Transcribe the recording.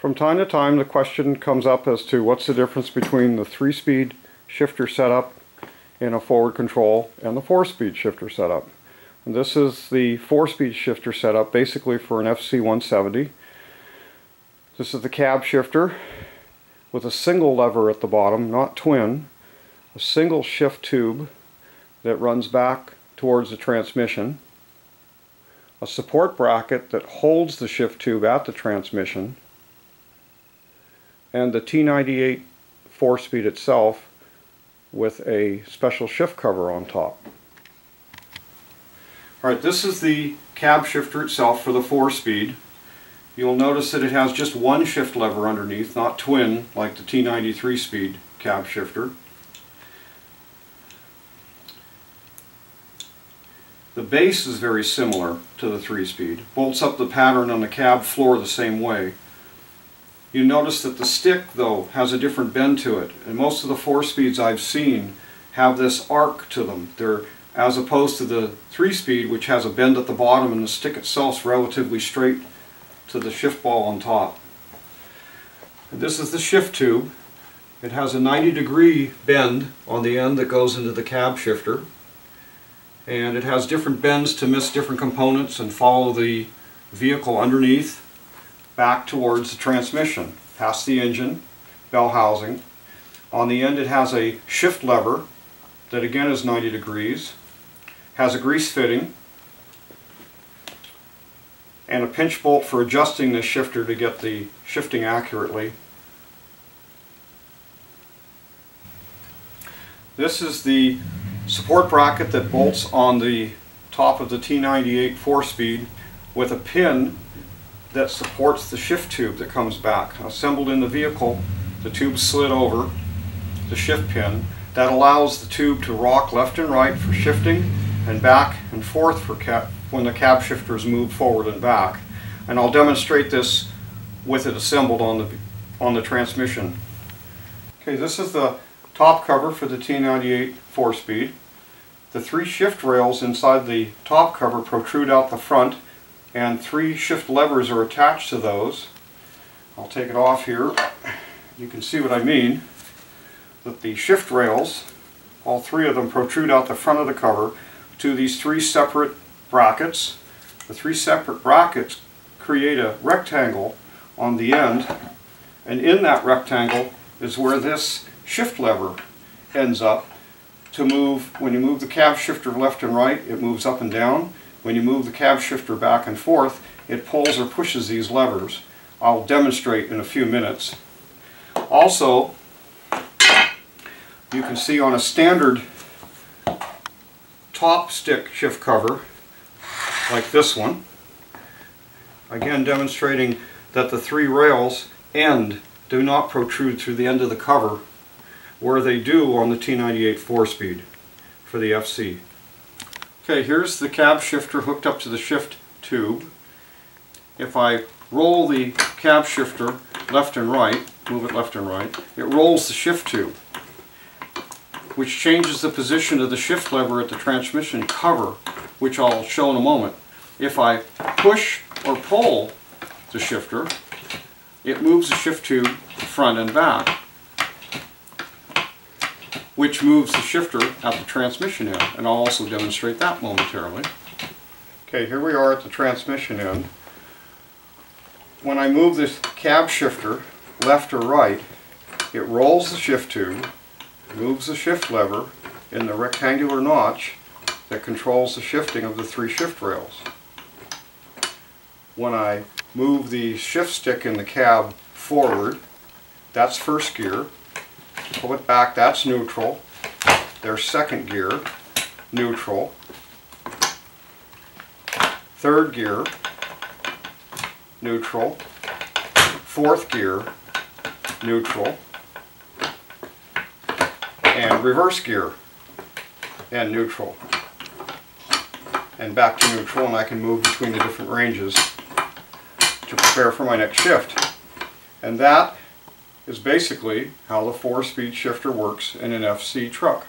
From time to time the question comes up as to what's the difference between the 3-speed shifter setup in a forward control and the 4-speed shifter setup. And this is the 4-speed shifter setup basically for an FC 170. This is the cab shifter with a single lever at the bottom, not twin, a single shift tube that runs back towards the transmission, a support bracket that holds the shift tube at the transmission, and the T-98 4-speed itself with a special shift cover on top. Alright, this is the cab shifter itself for the 4-speed. You'll notice that it has just one shift lever underneath, not twin like the T-93 speed cab shifter. The base is very similar to the 3-speed, bolts up the pattern on the cab floor the same way. You notice that the stick, though, has a different bend to it, and most of the 4-speeds I've seen have this arc to them. They're, as opposed to the 3-speed, which has a bend at the bottom and the stick itself relatively straight to the shift ball on top. And this is the shift tube. It has a 90-degree bend on the end that goes into the cab shifter, and it has different bends to miss different components and follow the vehicle underneath back towards the transmission, past the engine, bell housing. On the end it has a shift lever that again is 90 degrees, has a grease fitting, and a pinch bolt for adjusting the shifter to get the shifting accurately. This is the support bracket that bolts on the top of the T-98 4-speed with a pin that supports the shift tube that comes back. Assembled in the vehicle, the tube slid over the shift pin. That allows the tube to rock left and right for shifting and back and forth for when the cab shifters move forward and back. And I'll demonstrate this with it assembled on the transmission. Okay, this is the top cover for the T-98 4-speed. The 3 shift rails inside the top cover protrude out the front, and 3 shift levers are attached to those. I'll take it off here. You can see what I mean, that the shift rails, all 3 of them, protrude out the front of the cover to these 3 separate brackets. The 3 separate brackets create a rectangle on the end, and in that rectangle is where this shift lever ends up to move. When you move the cab shifter left and right, it moves up and down. When you move the cab shifter back and forth, it pulls or pushes these levers. I'll demonstrate in a few minutes. Also, you can see on a standard top stick shift cover, like this one, again demonstrating that the 3 rails end, do not protrude through the end of the cover, where they do on the T-98 4-speed for the FC. Okay, here's the cab shifter hooked up to the shift tube. If I roll the cab shifter left and right, move it left and right, it rolls the shift tube, which changes the position of the shift lever at the transmission cover, which I'll show in a moment. If I push or pull the shifter, it moves the shift tube front and back, which moves the shifter at the transmission end, and I'll also demonstrate that momentarily. Okay, here we are at the transmission end. When I move this cab shifter left or right, it rolls the shift tube, moves the shift lever in the rectangular notch that controls the shifting of the 3 shift rails. When I move the shift stick in the cab forward, that's first gear. Pull it back, that's neutral. There's second gear, neutral. Third gear, neutral. Fourth gear, neutral. And reverse gear, and neutral. And back to neutral, and I can move between the different ranges to prepare for my next shift. And that is basically how the 4-speed shifter works in an FC truck.